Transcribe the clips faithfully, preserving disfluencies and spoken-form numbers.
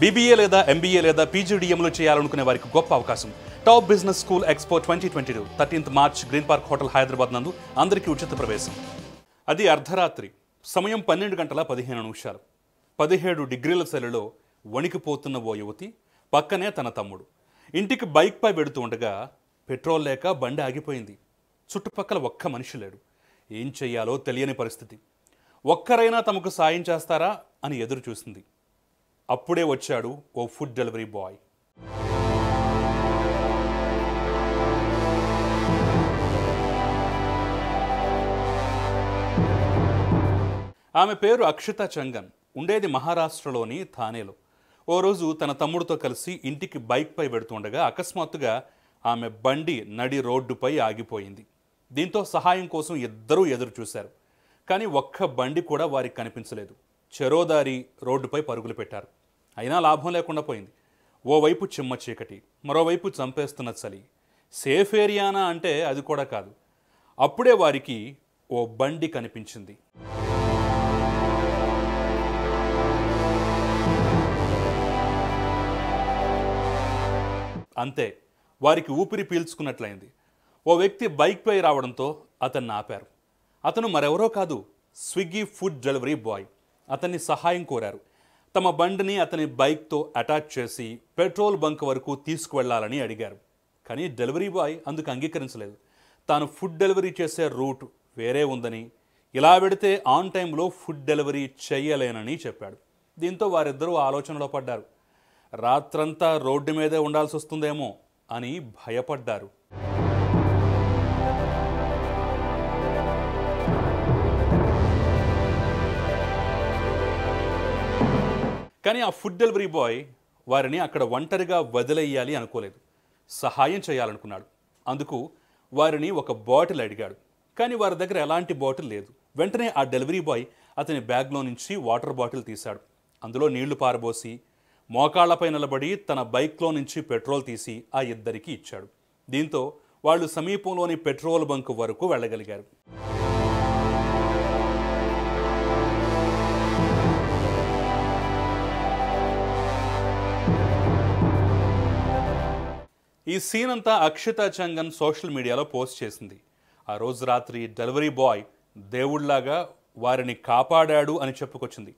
B B A లేదా M B A లేదా P G D M లో చేయాలనుకునే వారికి గొప్ప అవకాశం. Top business school expo twenty twenty two thirteenth March Green Park Hotel Hyderabad నందు అందరికీ ఉచిత ప్రవేశం. అది అర్ధరాత్రి సమయం పన్నెండు గంటల పదిహేను నిమిషాలు. పదిహేడు డిగ్రీల సెలలో వణికిపోతున్న ఓ యువతి, పక్కనే తన తమ్ముడు. ఇంటికి బైక్పై వెడుతూ ఉండగా పెట్రోల్ లేక బండి ఆగిపోయింది. చుట్టుపక్కల ఒక్క మనిషి లేడు. ఏం చేయాలో తెలియని పరిస్థితి. ఒక్కరైనా తమకు సాయం చేస్తారా అని ఎదురు చూసింది. అప్పుడే వచ్చాడు ఓ ఫుడ్ డెలివరీ బాయ్. ఆమె పేరు అక్షిత చంగన్, ఉండేది మహారాష్ట్రలోని థానేలో. ఓ రోజు తన తమ్ముడితో కలిసి ఇంటికి బైక్పై వెడుతుండగా అకస్మాత్తుగా ఆమె బండి నడి రోడ్డుపై ఆగిపోయింది. దీంతో సహాయం కోసం ఇద్దరూ ఎదురు చూశారు. కానీ ఒక్క బండి కూడా వారికి కనిపించలేదు. చెరోదారి రోడ్డుపై పరుగులు పెట్టారు. అయినా లాభం లేకుండా పోయింది. ఓవైపు చిమ్మ చీకటి, మరోవైపు చంపేస్తున్న చలి. సేఫ్ ఏరియానా అంటే అది కూడా కాదు. అప్పుడే వారికి ఓ బండి కనిపించింది. అంతే, వారికి ఊపిరి పీల్చుకున్నట్లయింది. ఓ వ్యక్తి బైక్పై రావడంతో అతన్ని ఆపారు. అతను మరెవరో కాదు, స్విగ్గీ ఫుడ్ డెలివరీ బాయ్. అతన్ని సహాయం కోరారు. తమ బండిని అతని బైక్తో అటాచ్ చేసి పెట్రోల్ బంక్ వరకు తీసుకువెళ్లాలని అడిగారు. కానీ డెలివరీ బాయ్ అందుకు అంగీకరించలేదు. తాను ఫుడ్ డెలివరీ చేసే రూట్ వేరే ఉందని, ఇలా పెడితే ఆన్ టైంలో ఫుడ్ డెలివరీ చేయలేనని చెప్పాడు. దీంతో వారిద్దరూ ఆలోచనలో పడ్డారు. రాత్రంతా రోడ్డు మీదే ఉండాల్సి వస్తుందేమో అని భయపడ్డారు. కానీ ఆ ఫుడ్ డెలివరీ బాయ్ వారిని అక్కడ ఒంటరిగా వదిలేయాలి అనుకోలేదు. సహాయం చేయాలనుకున్నాడు. అందుకు వారిని ఒక బాటిల్ అడిగాడు. కానీ వారి దగ్గర ఎలాంటి బాటిల్ లేదు. వెంటనే ఆ డెలివరీ బాయ్ అతని బ్యాగ్లో నుంచి వాటర్ బాటిల్ తీశాడు. అందులో నీళ్లు పారబోసి మోకాళ్లపై నిలబడి తన బైక్లో నుంచి పెట్రోల్ తీసి ఆ ఇద్దరికి ఇచ్చాడు. దీంతో వాళ్ళు సమీపంలోని పెట్రోల్ బంక్ వరకు వెళ్ళగలిగారు. ఈ సీన్ అంతా అక్షిత చంగన్ సోషల్ మీడియాలో పోస్ట్ చేసింది. ఆ రోజు రాత్రి డెలివరీ బాయ్ దేవుళ్లాగా వారిని కాపాడాడు అని చెప్పుకొచ్చింది.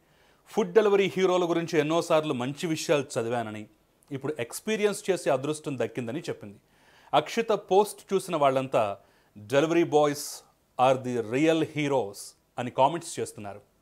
ఫుడ్ డెలివరీ హీరోల గురించి ఎన్నోసార్లు మంచి విషయాలు చదివానని, ఇప్పుడు ఎక్స్పీరియన్స్ చేసే అదృష్టం దక్కిందని చెప్పింది. అక్షిత పోస్ట్ చూసిన వాళ్ళంతా delivery boys are the real heroes అని కామెంట్స్ చేస్తున్నారు.